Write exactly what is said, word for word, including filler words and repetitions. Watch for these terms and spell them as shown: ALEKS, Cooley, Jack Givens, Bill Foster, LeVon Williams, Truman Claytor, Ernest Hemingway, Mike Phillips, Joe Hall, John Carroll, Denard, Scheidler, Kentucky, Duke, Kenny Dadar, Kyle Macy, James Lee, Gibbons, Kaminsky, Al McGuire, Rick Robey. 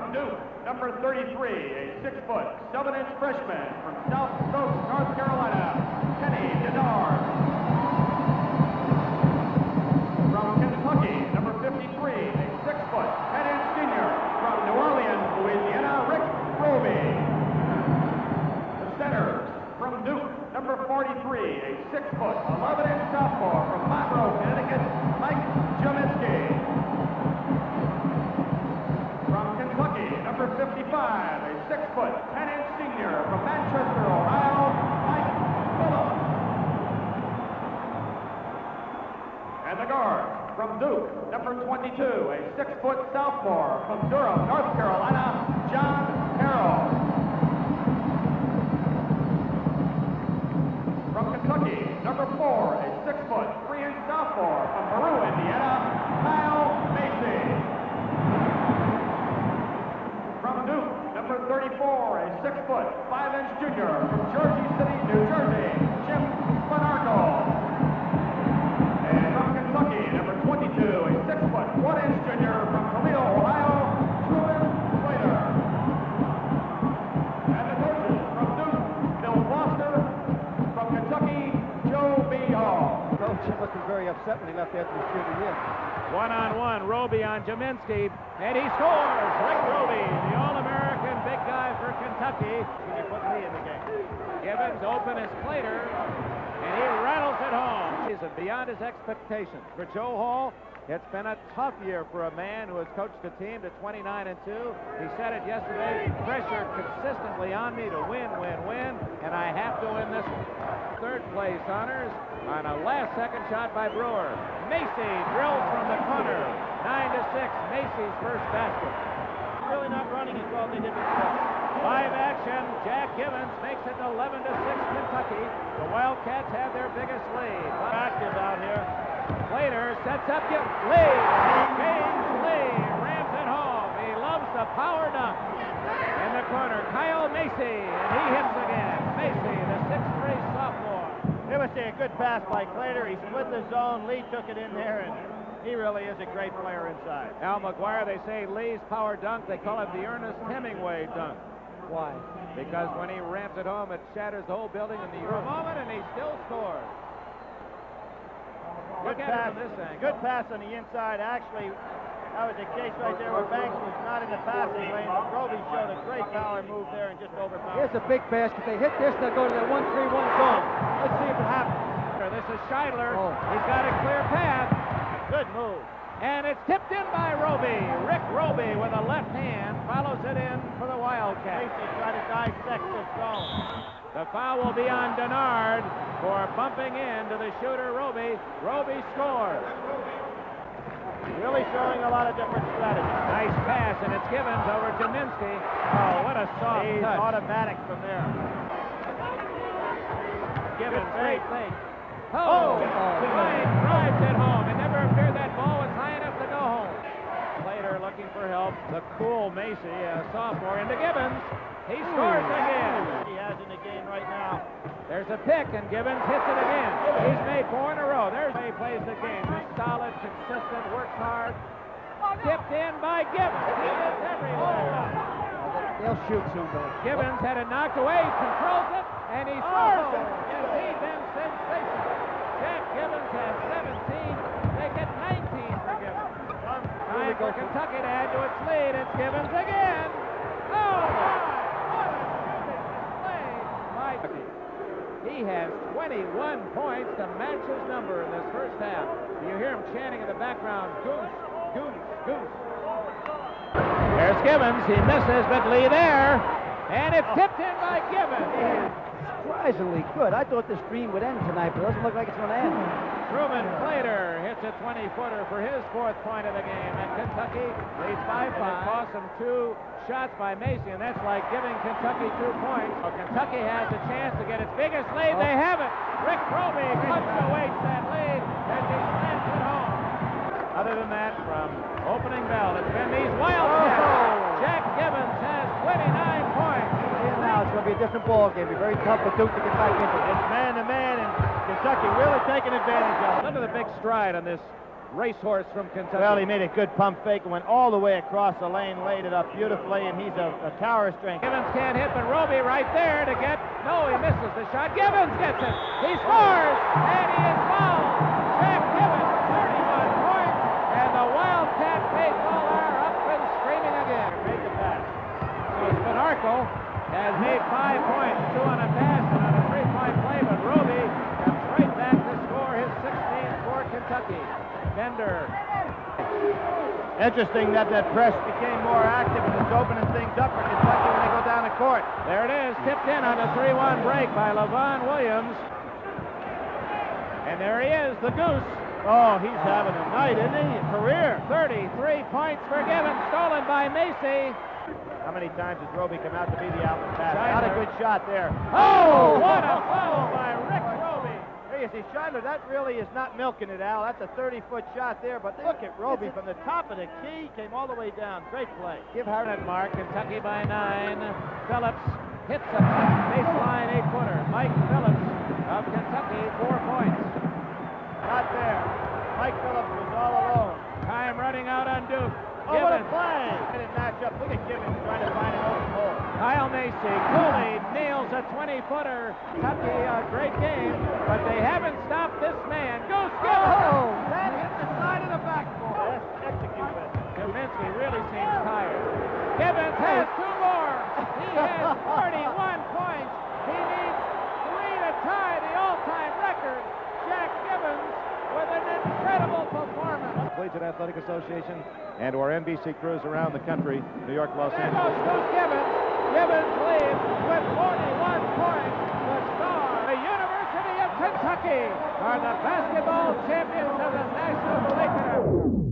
from Duke, number thirty-three, a six-foot, seven-inch freshman from South Stoke, North Carolina, Kenny Dadar. From Kentucky, number fifty-three, a six-foot, ten-inch senior from New Orleans, Louisiana, Rick Robey. The center from Duke, number forty-three, a six-foot, eleven-inch sophomore from Monroe, Connecticut, Mike Kaminsky. Number fifty-five, a six-foot, ten-inch senior from Manchester, Ohio, Mike Phillips. And the guard from Duke, number twenty-two, a six-foot sophomore from Durham, North Carolina, John Carroll. From Kentucky, number four, a six-foot, three-inch sophomore from Peru, Indiana, Kyle Macy. thirty-four, a six-foot, five-inch junior from Jersey City, New Jersey, Jim Bonarco. And from Kentucky, number twenty-two, a six-foot, one-inch junior from Toledo, Ohio, Truman Claytor. And the coaches from Duke, Bill Foster. From Kentucky, Joe Hall. Coach was very upset when he left after his junior year. One-on-one, Robey on Kaminsky, and he scores. Rick Robey, the All-American big guy for Kentucky. Can you put me in the game? Gibbons open as Claytor, and he rattles it home. He's beyond his expectations. For Joe Hall, it's been a tough year for a man who has coached the team to twenty-nine and two. He said it yesterday, pressure consistently on me to win, win, win, and I have to win this one. Third place honors on a last-second shot by Brewer. Macy drills from the corner. nine to six, Macy's first basket. Really not running as well as they did before. Live action, Jack Givens makes it eleven to six Kentucky. The Wildcats have their biggest lead. Active out here. Claytor sets up Givens. Lee, James Lee rams it home. He loves the power dunk. In the corner, Kyle Macy, and he hits again. Macy, the sixth-grade sophomore. It was a good pass by Claytor. He split the zone. Lee took it in there, and he really is a great player inside. Al McGuire, they say Lee's power dunk, they call it the Ernest Hemingway dunk. Why? Because when he ramps it home, it shatters the whole building in the moment, and he still scores. Good pass. This angle. Good pass on the inside. Actually, that was a case right there where Banks was not in the passing lane. Robey showed a great power move there and just overpowered. Here's a big basket. They hit this, they'll go to the one three one zone. Let's see if it happens. This is Scheidler. Oh. He's got a clear path. Good move. And it's tipped in by Robey. Rick Robey with a left hand follows it in for the Wildcats. Macy trying to dissect this zone. The foul will be on Denard for bumping into the shooter Robey. Robey scores. Really showing a lot of different strategies. Nice pass, and it's Gibbons over Kaminsky. Oh, what a soft He's touch. Automatic from there. Gibbons, great play. Oh! Divine oh. drives it home. It never appeared that ball was high enough to go home. Claytor looking for help. The cool Macy, a sophomore, into Gibbons. He scores Ooh. again. He has in the game right now. There's a pick, and Gibbons hits it again. He's made four in a row. There's how he plays the game. He's solid, consistent, works hard. Tipped in by Gibbons. He hits everywhere. They'll shoot soon, though. Gibbons had it knocked away, controls it, and he scores it. Yes, he's been sensational. Jack Gibbons has seventeen. They get nineteen for Gibbons. Time for Kentucky to add to its lead. It's Gibbons again. Oh, my! What a stupid display by Gibbons. He has twenty-one points to match his number in this first half. You hear him chanting in the background, goose, goose, goose. There's Gibbons. He misses, but Lee there. And it's tipped in by Gibbons. Surprisingly good. I thought this dream would end tonight, but it doesn't look like it's going to end. Truman Claytor hits a twenty-footer for his fourth point of the game, and Kentucky leads by five. It costs them two shots by Macy, and that's like giving Kentucky two points. Well, Kentucky has a chance to get its biggest lead. Oh. They have it. Rick Robey punctuates that lead as he slams it home. Other than that, from opening bell, it's been these Wildcats. Oh. Jack Gibbons has twenty-nine points. Now it's going to be a different ball game. It'll be very tough for Duke to get back into it. It's man to man, and Kentucky really taking advantage of it. Look at the big stride on this racehorse from Kentucky. Well, he made a good pump fake and went all the way across the lane, laid it up beautifully, and he's a, a tower strength. Givens can't hit, but Robey right there to get... No, he misses the shot. Givens gets it. He scores, and he is fouled. Jack Givens, thirty-one points, and the Wildcat baseball are up and screaming again. Made the pass. So Spinarco has made five points, two on a pass and on a three-point play, but Robey comes right back to score his sixteenth for Kentucky. Bender. Interesting that that press became more active and it's opening things up for Kentucky when they go down the court. There it is, tipped in on a three one break by LeVon Williams. And there he is, the Goose. Oh, he's having a night, isn't he? A career. thirty-three points for Givens, stolen by Macy. How many times has Robey come out to be the outlet pass? Not a good shot there. Oh, what a foul by Rick Robey. See, Scheidler, that really is not milking it, Al. That's a thirty-foot shot there, but look at Robey from the top of the key, came all the way down. Great play. Give Hart and Mark, Kentucky by nine. Phillips hits a baseline eight-footer. Mike Phillips of Kentucky, four points. Not there. Mike Phillips was all alone. Time running out on Duke. Oh, what a play! Good matchup. Look at Gibbons trying to find an open hole. Kyle Macy, Cooley nails a twenty-footer. Kentucky, a great game, but they haven't stopped this man. Goose Gibbons! Oh, that hit the side of the backboard. Executed. Kaminsky really seems tired. Gibbons has two more. He has forty-one points. He needs three to tie the all-time record. Jack Gibbons with an incredible performance. Collegiate Athletic Association and or N B C crews around the country, New York, Los there Angeles. Goes Goose Gibbons. Gibbons leads with forty-one points. The star, the University of Kentucky, are the basketball champions of the National League.